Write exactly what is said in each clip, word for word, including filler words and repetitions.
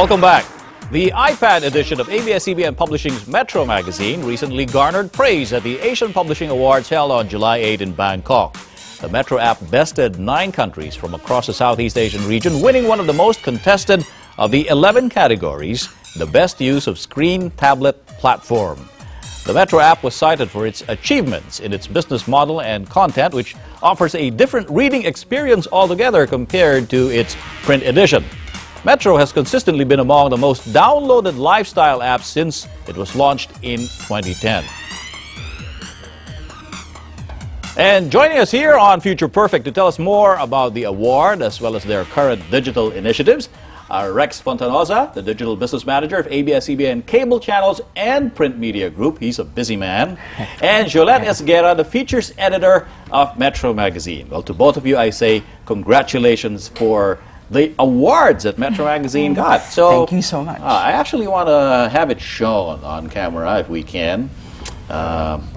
Welcome back. The iPad edition of A B S C B N Publishing's Metro Magazine recently garnered praise at the Asian Publishing Awards held on July eighth in Bangkok. The Metro app bested nine countries from across the Southeast Asian region, winning one of the most contested of the eleven categories, the best use of screen tablet platform. The Metro app was cited for its achievements in its business model and content, which offers a different reading experience altogether compared to its print edition. Metro has consistently been among the most downloaded lifestyle apps since it was launched in twenty ten. And joining us here on Future Perfect to tell us more about the award as well as their current digital initiatives are Rex Fontanoza, the digital business manager of A B S C B N Cable Channels and Print Media Group. He's a busy man. And Geolette Esguerra, the features editor of Metro Magazine. Well, to both of you, I say congratulations for the awards that Metro Magazine got. So, thank you so much. Uh, I actually want to have it shown on camera if we can. Um,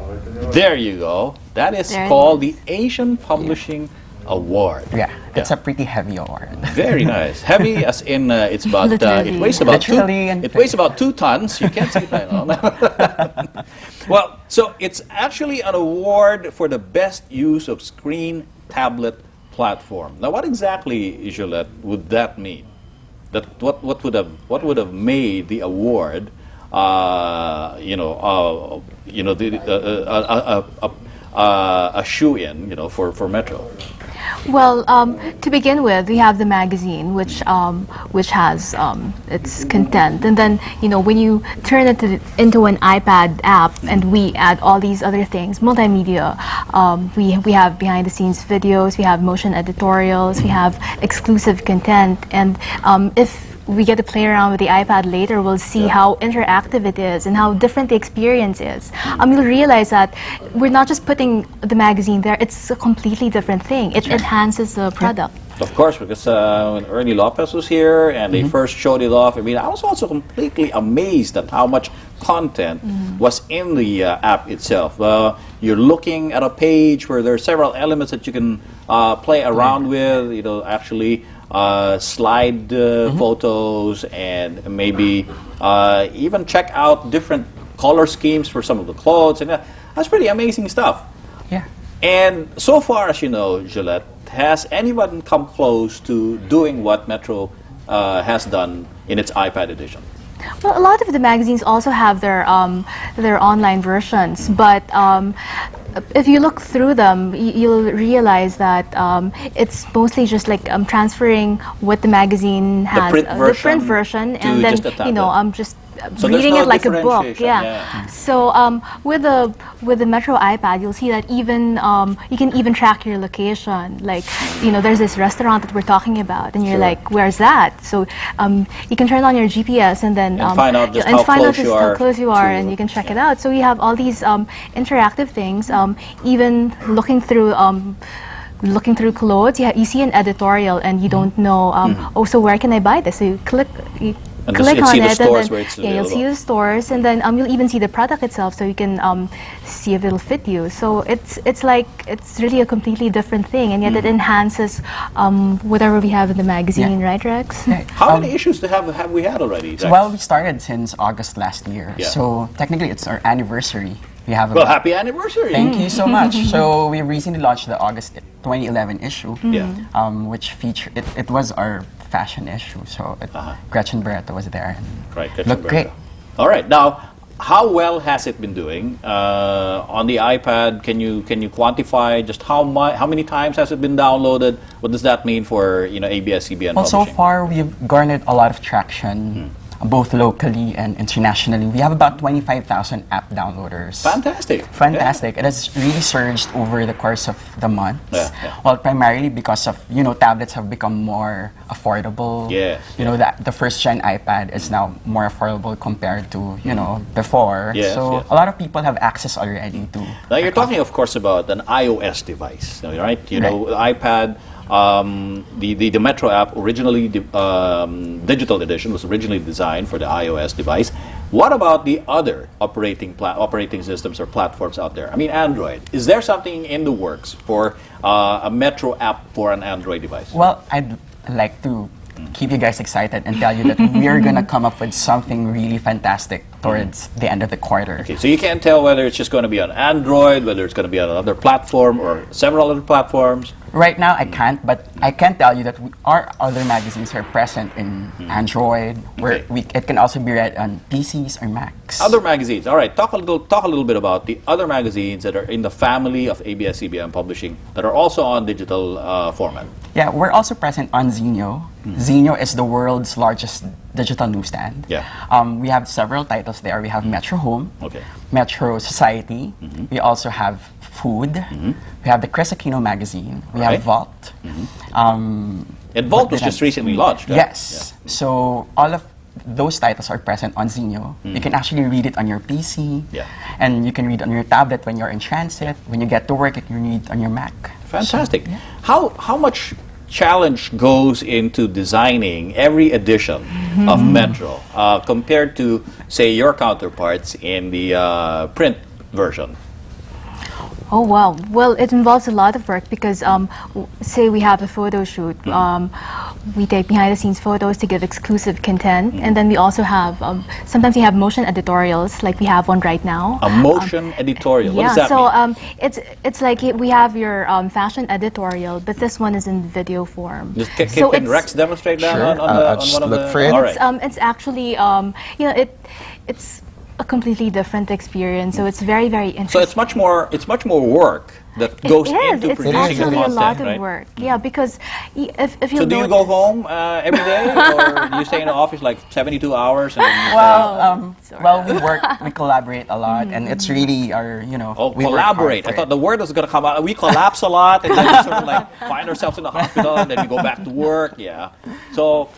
there you go. That is there called the Asian Publishing yeah. Award. Yeah, yeah, it's a pretty heavy award. Very nice. Heavy as in uh, it's about uh, it weighs about two, it weighs about two tons. You can't see it right now. Well, so it's actually an award for the best use of screen tablet platform. Now, what exactly, Geolette, would that mean? That what what would have what would have made the award, uh, you know, uh, you know, the, uh, a, a, a, a shoe-in, you know, for for Metro? Well, um, to begin with, we have the magazine, which um, which has um, its content, and then you know when you turn it to, into an iPad app, and we add all these other things, multimedia. Um, we we have behind-the-scenes videos, we have motion editorials, we have exclusive content, and um, if we get to play around with the iPad later, we'll see yeah. how interactive it is and how different the experience is. Um, you'll realize that we're not just putting the magazine there, it's a completely different thing. It enhances the product. Of course, because uh, when Ernie Lopez was here and mm-hmm. they first showed it off, I mean, I was also completely amazed at how much content mm-hmm. was in the uh, app itself. Uh, you're looking at a page where there are several elements that you can uh, play around mm-hmm. with, you know, actually Uh, slide uh, mm-hmm. photos, and maybe uh, even check out different color schemes for some of the clothes, and that. that's pretty amazing stuff. Yeah. And so far, as you know, Geolette, has anyone come close to doing what Metro uh, has done in its iPad edition? Well, a lot of the magazines also have their um, their online versions, but um, if you look through them, you'll realize that um, it's mostly just like um, transferring what the magazine has, the print uh, version, the print version and then you know I'm um, just so reading no it like a book. Yeah. yeah. So um, with the with the Metro iPad, you'll see that even um, you can even track your location. Like you know, there's this restaurant that we're talking about, and you're sure. like, where's that? So um, you can turn on your G P S and then and um, find out just, how, find close out just how close you are, and you can check yeah. it out. So we have all these um, interactive things. Um, even looking through. Um, Looking through clothes, you, ha you see an editorial, and you don't know. Um, mm. Oh, so where can I buy this? So you click, you and click on it, the and then yeah, you'll see the stores, and then um, you'll even see the product itself, so you can um, see if it'll fit you. So it's it's like it's really a completely different thing, and yet mm. it enhances um, whatever we have in the magazine, yeah. right, Rex? Yeah. How um, many issues to have have we had already? Rex? Well, we started since August last year, yeah. so technically it's our anniversary. We have well, happy anniversary! Thank you so much. So we recently launched the August twenty eleven issue, yeah. um, which featured it, it was our fashion issue. So it, uh-huh. Gretchen Barreto was there. And right, Gretchen looked Barreto. Great. All right. Now, how well has it been doing uh, on the iPad? Can you can you quantify just how much, how many times has it been downloaded? What does that mean for you know A B S C B N? Well, so far we've garnered a lot of traction. Hmm. Both locally and internationally. We have about twenty-five thousand app downloaders. Fantastic. Fantastic. Yeah. It has really surged over the course of the months. Yeah, yeah. Well, primarily because of, you know, tablets have become more affordable. Yes, you yeah. know, that the first-gen iPad is now more affordable compared to, you know, before. Yes, so yes. a lot of people have access already to. Now, you're talking, of course, about an iOS device, right? You right. know, iPad. Um, the, the, the Metro app, originally di um, digital edition, was originally designed for the iOS device. What about the other operating pla operating systems or platforms out there? I mean, Android. Is there something in the works for uh, a Metro app for an Android device? Well, I'd like to keep you guys excited and tell you that we're going to come up with something really fantastic towards the end of the quarter. Okay, so you can't tell whether it's just going to be on Android, whether it's going to be on another platform or several other platforms? Right now, I can't, but I can tell you that we, our other magazines are present in mm. Android, where okay. we, it can also be read on P Cs or Macs. Other magazines. All right, talk a little, talk a little bit about the other magazines that are in the family of A B S C B N Publishing that are also on digital uh, format. Yeah, we're also present on Zinio. Mm. Zinio is the world's largest digital newsstand. Yeah. Um, we have several titles there. We have mm. Metro Home, okay. Metro Society. Mm-hmm. We also have Food. Mm-hmm. We have the Chris Aquino magazine. We right. have Vault. Mm-hmm. um, and Vault was just recently launched, right? Yes. Yeah. So all of those titles are present on Zinio. Mm. You can actually read it on your P C, yeah. and you can read it on your tablet when you're in transit. When you get to work, you can read on your Mac. Fantastic. So, yeah. How how much challenge goes into designing every edition mm-hmm. of Metro uh, compared to, say, your counterparts in the uh, print version? Oh wow! Well, it involves a lot of work because, um, w say, we have a photo shoot. Mm. Um, we take behind-the-scenes photos to give exclusive content, mm. and then we also have um, sometimes we have motion editorials, like we have one right now. A motion um, editorial. What yeah, does that so, mean? Yeah, um, so it's it's like we have your um, fashion editorial, but this one is in video form. Just can, so can Rex demonstrate that sure, on, on, uh, the, on one of the? It. All right. It's, um, it's actually um, you know it it's. a completely different experience, so it's very, very interesting. So it's much more, it's much more work that goes it is. into it's producing the content, right? It's actually a lot of right? work, yeah, because if, if you So do you go home uh, every day, or do you stay in the office like seventy-two hours? And then well, um, well, we work, we collaborate a lot, mm-hmm. and it's really our, you know... Oh, we collaborate. I thought the word was going to come out. We collapse a lot, and then we sort of like find ourselves in the hospital, and then we go back to work, yeah. So...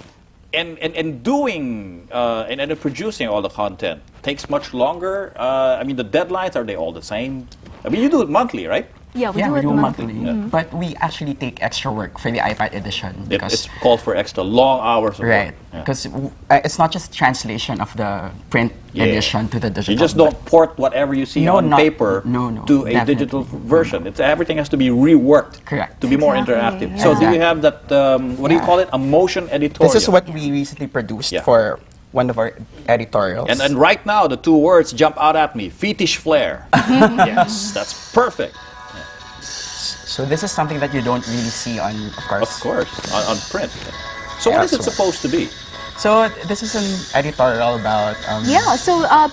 And, and, and doing uh, and, and producing all the content takes much longer. Uh, I mean, the deadlines, are they all the same? I mean, you do it monthly, right? Yeah, we yeah, do we it do monthly. monthly. Yeah. But we actually take extra work for the iPad edition. Because it, it's called for extra long hours of right. work. Right, because yeah. uh, it's not just translation of the print yeah. edition to the digital. You just don't port whatever you see no, on not, paper no, no, to a digital version. No. It's, everything has to be reworked Correct. to be more exactly. interactive. Yeah. So exactly. do you have that, um, what yeah. do you call it, a motion editorial? This is what yeah. we recently produced yeah. for... one of our editorials. And, and right now, the two words jump out at me, fetish flair. Yes, that's perfect. Yeah. So this is something that you don't really see on, of course. Of course, on, on print. So yeah, what is it supposed to be? So this is an editorial about... Um, yeah, so uh,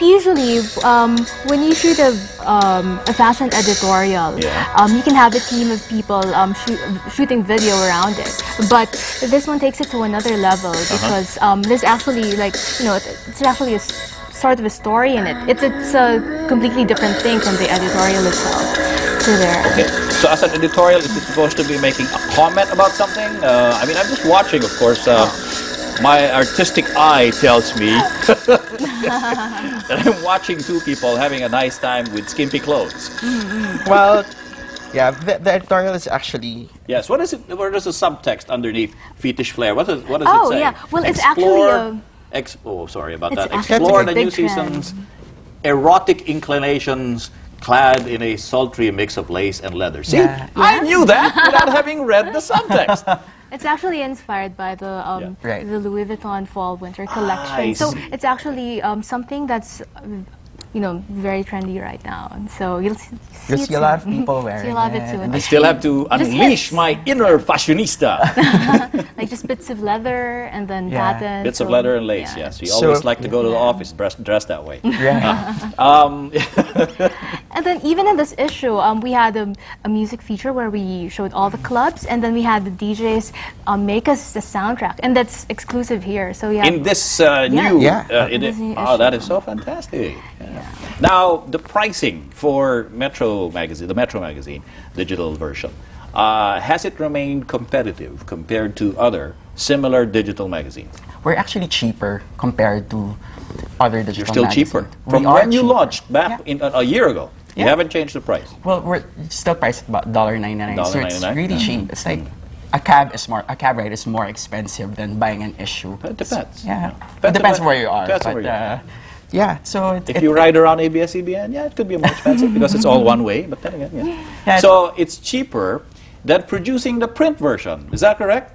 usually um, when you shoot a, um, a fashion editorial, yeah. um, you can have a team of people um, shoot, shooting video around it. But this one takes it to another level because uh-huh. um, there's actually like, you know, it's actually a s sort of a story in it. It's, it's a completely different thing from the editorial itself. So there. Okay. So as an editorial, is it supposed to be making a comment about something? Uh, I mean, I'm just watching, of course. Uh, My artistic eye tells me that I'm watching two people having a nice time with skimpy clothes. Well, yeah, the, the editorial is actually... Yes, what is it? What is the subtext underneath fetish flair? What, is, what does oh, it say? Oh, yeah, well, Explore, it's actually a... Ex oh, sorry about that. Explore the new trend. season's erotic inclinations clad in a sultry mix of lace and leather. See, yeah. I knew that without having read the subtext. It's actually inspired by the um, yeah. right. the Louis Vuitton Fall Winter collection. Ah, so it's actually um, something that's, you know, very trendy right now. And so you'll see, see, you'll see a lot of people wearing it. Love it too. I still have to unleash my inner fashionista. Like just bits of leather and then yeah. patterns. Bits of leather and lace, yeah. yes. We so always like to go to the yeah. office dressed dress that way. Yeah. Uh, um, and then even in this issue, um, we had a, a music feature where we showed all the clubs, and then we had the D Js um, make us the soundtrack, and that's exclusive here. So yeah. In this uh, yeah. new, yeah. Uh, in this new oh, that is so fantastic. Yeah. Yeah. Now the pricing for Metro magazine, the Metro magazine digital version, uh, has it remained competitive compared to other similar digital magazines? We're actually cheaper compared to other digital. You're still magazines. cheaper from we when you cheaper. launched back yeah. in uh, a year ago. Yeah. You haven't changed the price. Well, we're still priced at about one dollar ninety-nine, so it's really mm-hmm. cheap. It's like mm-hmm. a cab is more, a cab ride is more expensive than buying an issue. It depends. Yeah, depends it depends where you are. Depends but, where you are. Uh, yeah, so it, if it, you ride around A B S C B N, yeah, it could be more expensive because it's all one way. But then again, yeah. yeah so it's cheaper than producing the print version. Is that correct?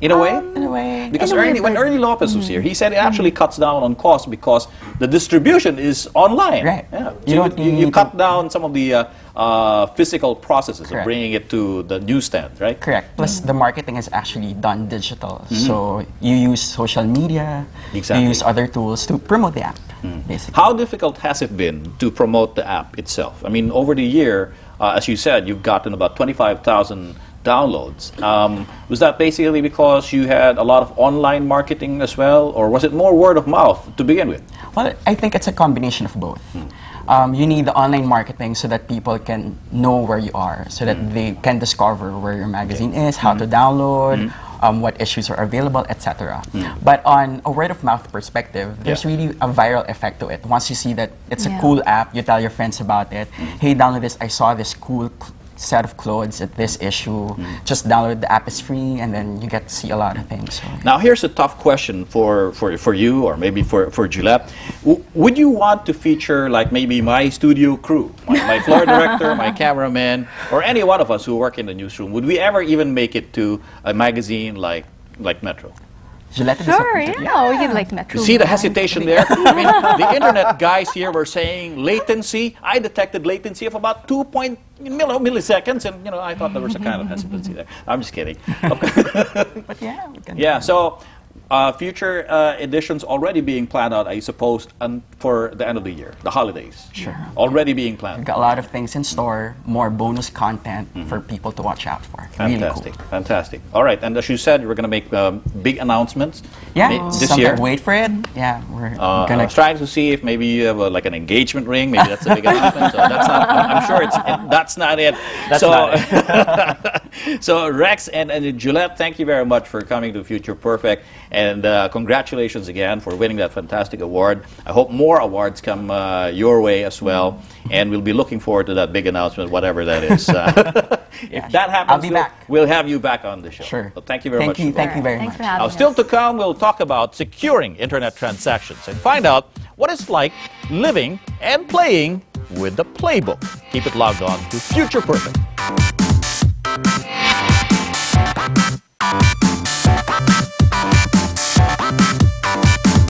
In a way? Um, in a way. Because a Ernie, way, when Ernie Lopez mm-hmm. was here, he said it actually cuts down on cost because the distribution is online. Right. Yeah. So you, don't you, you, you cut down some of the uh, uh, physical processes Correct. Of bringing it to the newsstand, right? Correct. Plus, mm-hmm. the marketing is actually done digital. Mm-hmm. So you use social media, exactly. you use other tools to promote the app, mm-hmm. basically. How difficult has it been to promote the app itself? I mean, over the year, uh, as you said, you've gotten about twenty-five thousand downloads. Um, was that basically because you had a lot of online marketing as well, or was it more word of mouth to begin with? Well, I think it's a combination of both. Hmm. Um, you need the online marketing so that people can know where you are, so that hmm. they can discover where your magazine okay. is, how hmm. to download, hmm. um, what issues are available, et cetera. Hmm. But on a word of mouth perspective, there's yeah. really a viral effect to it. Once you see that it's yeah. a cool app, you tell your friends about it, hmm. hey, download this, I saw this cool set of clothes at this issue. Mm. Just download the app, is free, and then you get to see a lot of things. So. Now, here's a tough question for for, for you, or maybe for for Geolette. W would you want to feature, like, maybe my studio crew, my, my floor director, my cameraman, or any one of us who work in the newsroom? Would we ever even make it to a magazine like like Metro? Geolette sure, yeah, yeah. we can like Metro. You see the hesitation there? I mean, the internet guys here were saying latency. I detected latency of about two point milliseconds, and you know, I thought there was a kind of hesitancy there. I'm just kidding. But yeah, we can yeah. So, uh, future uh, editions already being planned out, I suppose, and for the end of the year, the holidays. Sure. Already being planned. We've got a lot of things in store. More bonus content mm-hmm. for people to watch out for. Fantastic, really cool. fantastic. All right, and as you said, we're going to make um, big announcements. Yeah, oh. this Some year. Wait for it. Yeah, we're uh, going to try to see if maybe you have a, like an engagement ring. Maybe that's a big announcement. So that's not. I'm sure it's. It, that's not it. That's so, not it. So Rex and, and Geolette, thank you very much for coming to Future Perfect, and uh, congratulations again for winning that fantastic award. I hope more awards come uh, your way as well, and we'll be looking forward to that big announcement, whatever that is. Uh, yeah, if that happens, I'll be we'll, back. we'll have you back on the show. Sure. Well, thank you very thank much. You, thank you, you very Thanks much. For having now, us. Still to come, we'll talk about securing internet transactions and find out what it's like living and playing with the playbook. Keep it logged on to Future Perfect.